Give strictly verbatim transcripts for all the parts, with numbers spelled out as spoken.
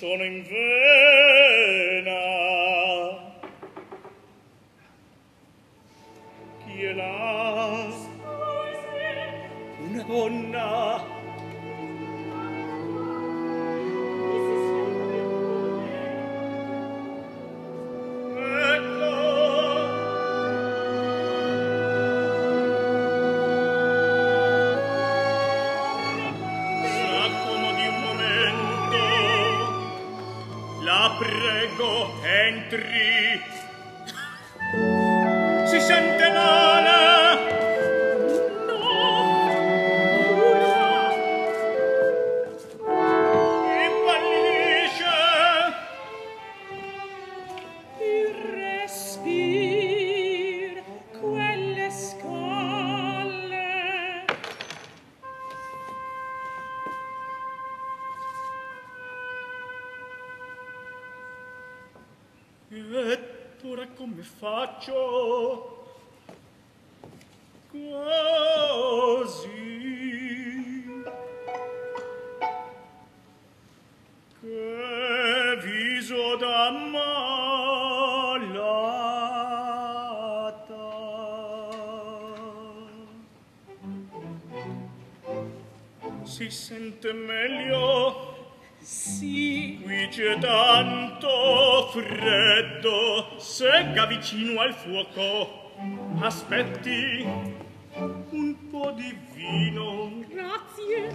sono in vena. Chi è là? Una donna. La prego, entri. Si sente male? No, nulla. Impallisce. Il respiro, quelle scolle. E ora come faccio? Così che viso da malata. Si sente meglio? Sì. Qui c'è tanto freddo. Segga vicino al fuoco. Aspetti un po' di vino. Grazie.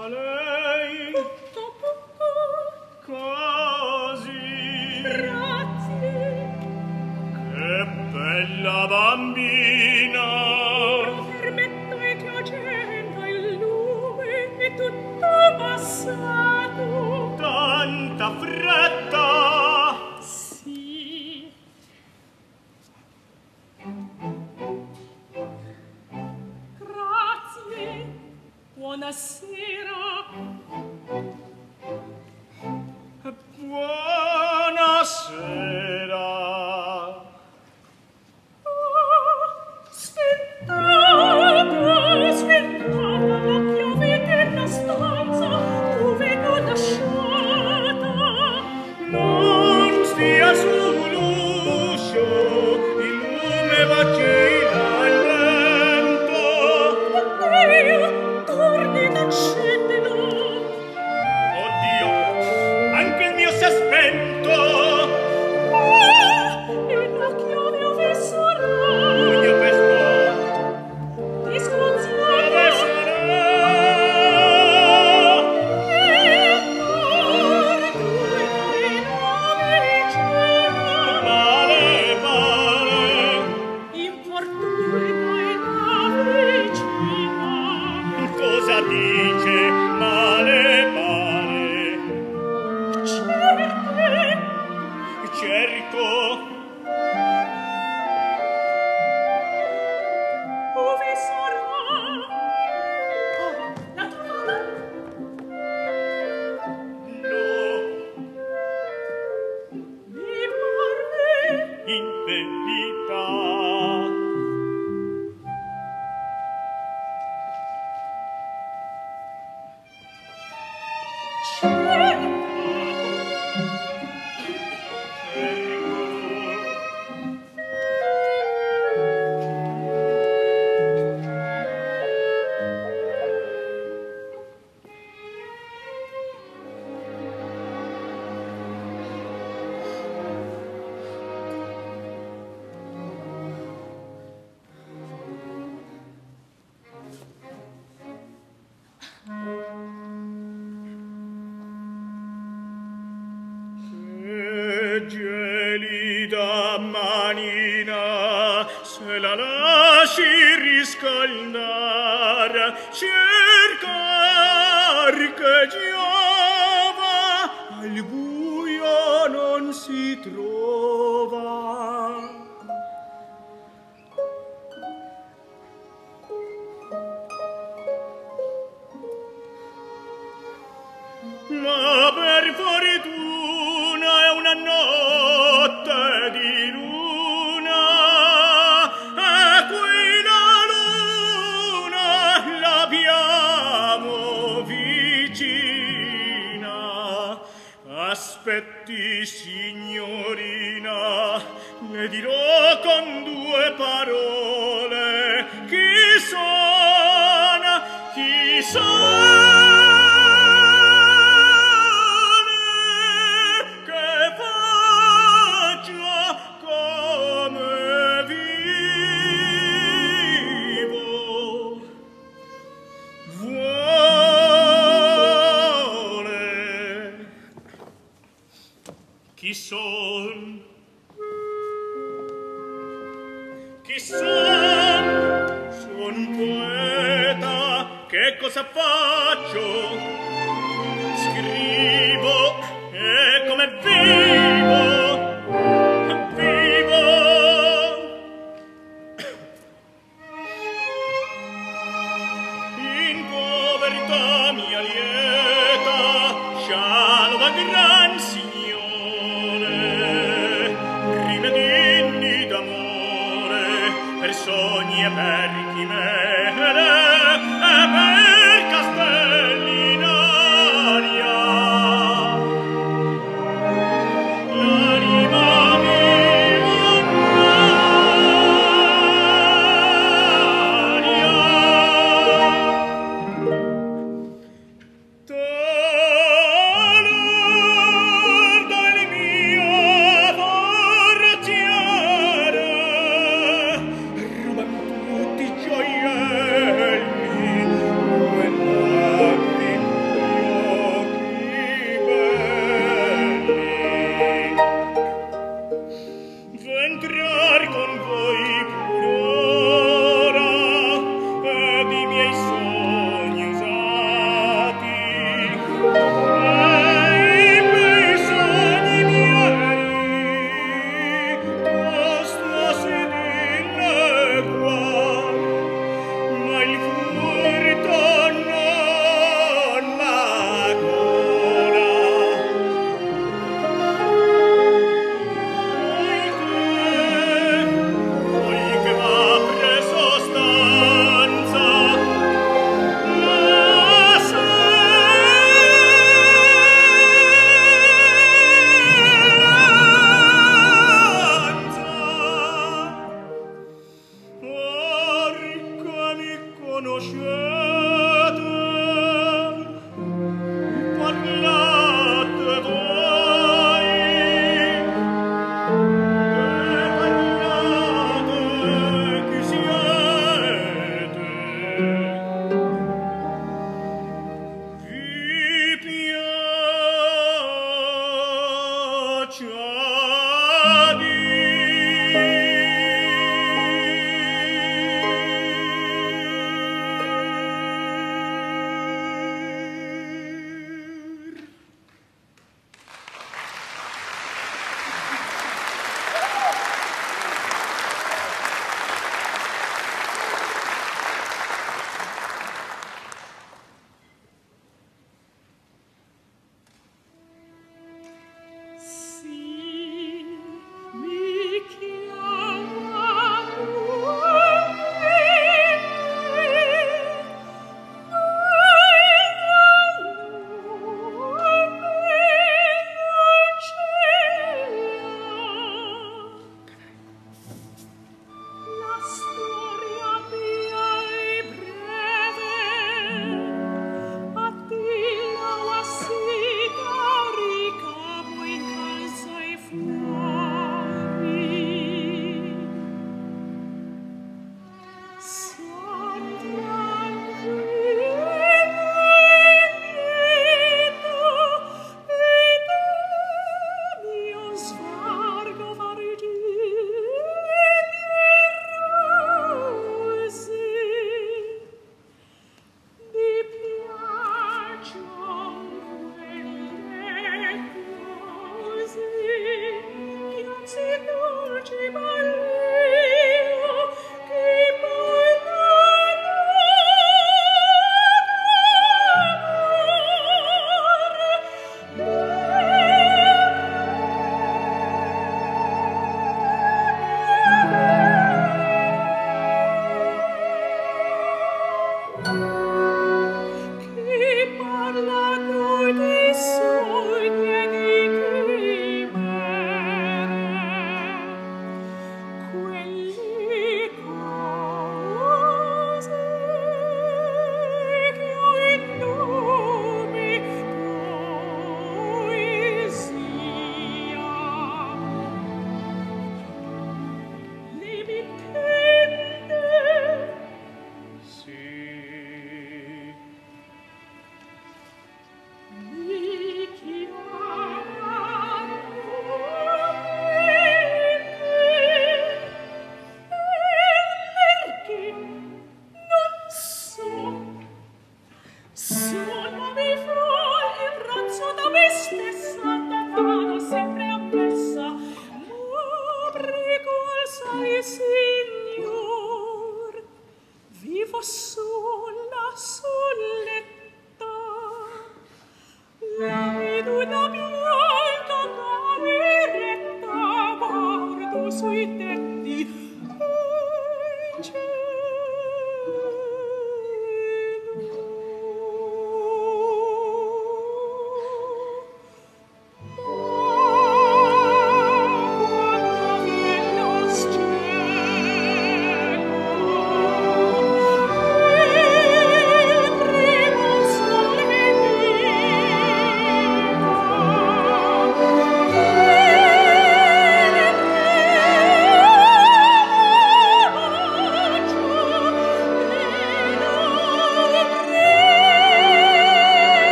A lei. Tutto poco. Così. Grazie. Che bella bambina. Fermento e cacendo il lume e tutto passato. Tanta fretta! Sì. Grazie. Buonasera. Buonasera. Oh, sventrata, sventrata la chiave della stanza dove l'ho lasciata. Dice male male. Cerco, cerco. Ove sarà? Oh, la trovata? No. Mi parve in bellità. Gelida manina, se la lasci riscaldare, cercar che giova, al buio non si trova. Ma per fortuna notte di luna e qui la luna l'abbiamo vicina. aspetti, signorina, le dirò con due parole chi sono, chi sono. Chi son? Chi son? Sono un poeta, che cosa faccio? Scrivo e come vivo, vivo. In povertà mia lieta, scialba gran signora, per sogni e per chimere, e per castelli in aria. L'anima mia un'aria. T'alora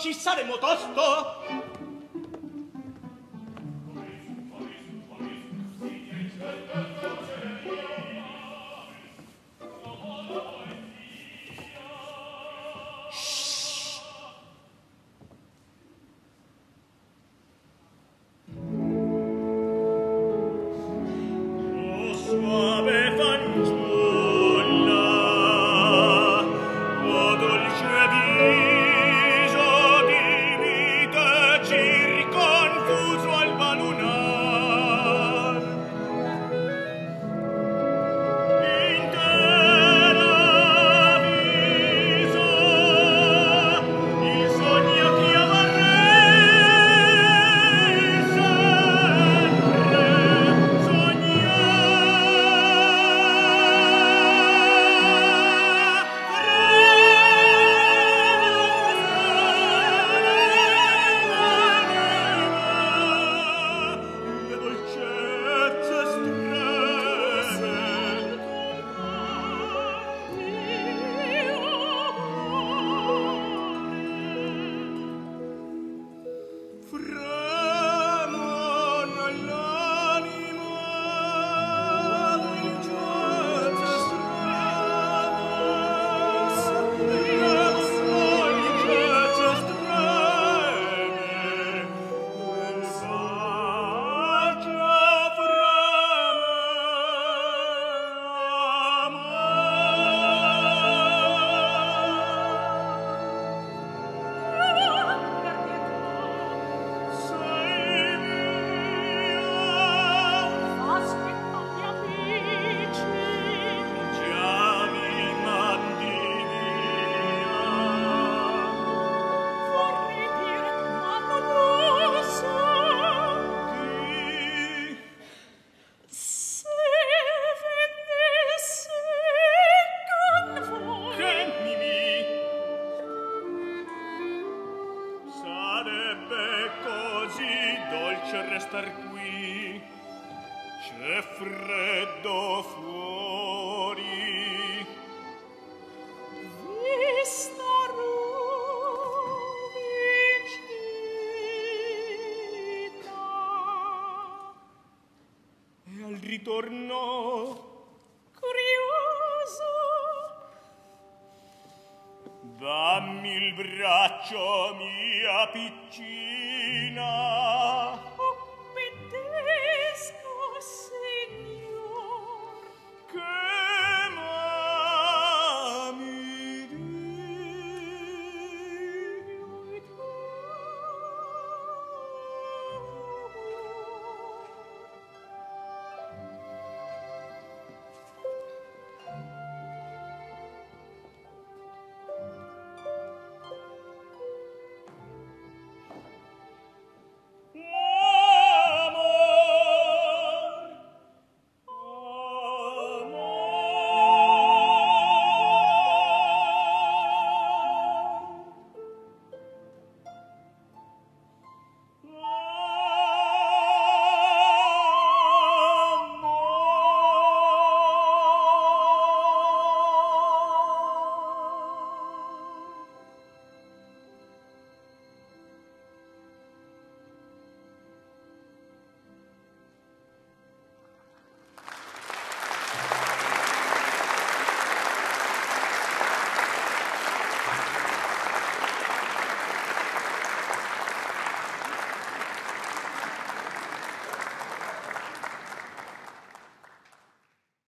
Ci il braccio mia piccina.